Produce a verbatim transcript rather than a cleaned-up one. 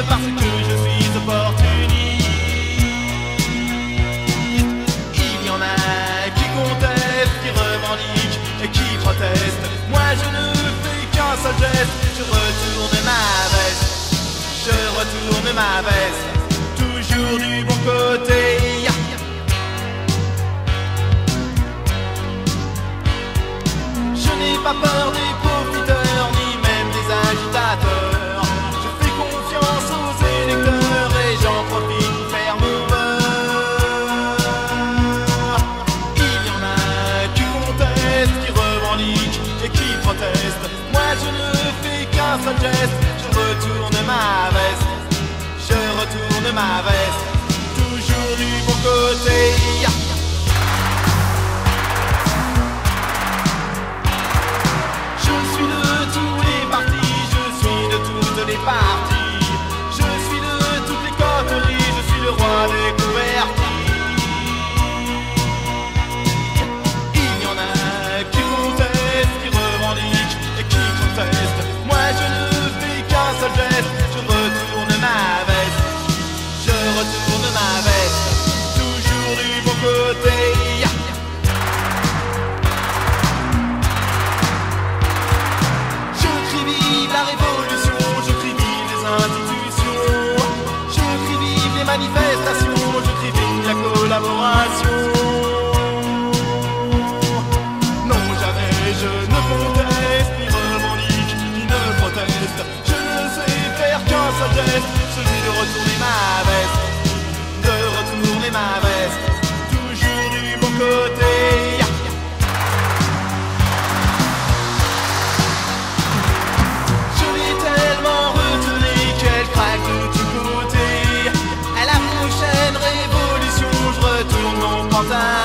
possible parce que je suis opportuniste. Il y en a qui contestent, qui revendiquent et qui protestent. Moi je ne fais qu'un seul geste, je retourne ma veste, je retourne ma veste, toujours du bon côté. Je n'ai pas peur des profiteurs ni même des agitateurs. Je fais confiance aux électeurs et j'en profite pour faire mon beurre. Il y en a qui contestent, qui revendiquent et qui protestent. Moi je ne fais qu'un seul geste, je retourne ma veste, je retourne ma veste, toujours du bon côté. Parti. Je suis de toutes les coteries, je suis le roi des convertis. Il y en a qui contestent, qui revendiquent et qui contestent. Moi je ne fais qu'un seul geste, je retourne ma veste, je retourne ma veste, toujours du bon côté. Je crie vive la révolution, manifestations, je crie vive la collaboration. Non, jamais je ne conteste, ni revendique, ni ne proteste. Je ne sais faire qu'un seul geste, celui de retourner ma veste, de retourner ma veste, toujours du bon côté. Je l'ai tellement retenu qu'elle craque de tous côtés. Révolution, je retourne mon pantalon.